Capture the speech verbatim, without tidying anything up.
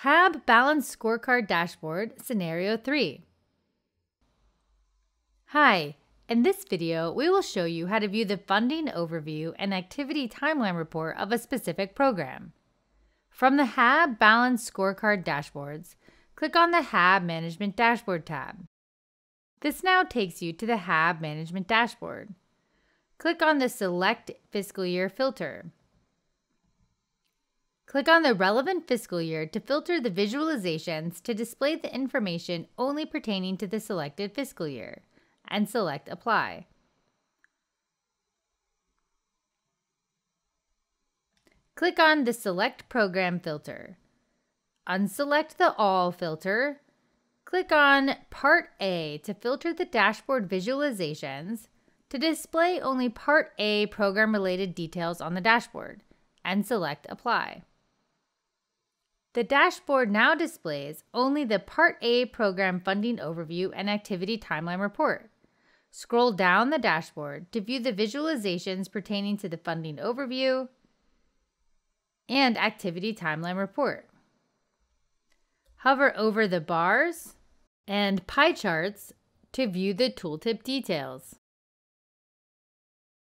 H A B Balanced Scorecard Dashboard Scenario three. Hi, in this video we will show you how to view the Funding Overview and Activity Timeline Report of a specific program. From the H A B Balanced Scorecard Dashboards, click on the H A B Management Dashboard tab. This now takes you to the H A B Management Dashboard. Click on the Select Fiscal Year filter. Click on the relevant fiscal year to filter the visualizations to display the information only pertaining to the selected fiscal year, and select Apply. Click on the Select Program filter. Unselect the All filter. Click on Part A to filter the dashboard visualizations to display only Part A program-related details on the dashboard, and select Apply. The dashboard now displays only the Part A Program Funding Overview and Activity Timeline Report. Scroll down the dashboard to view the visualizations pertaining to the Funding Overview and Activity Timeline Report. Hover over the bars and pie charts to view the tooltip details.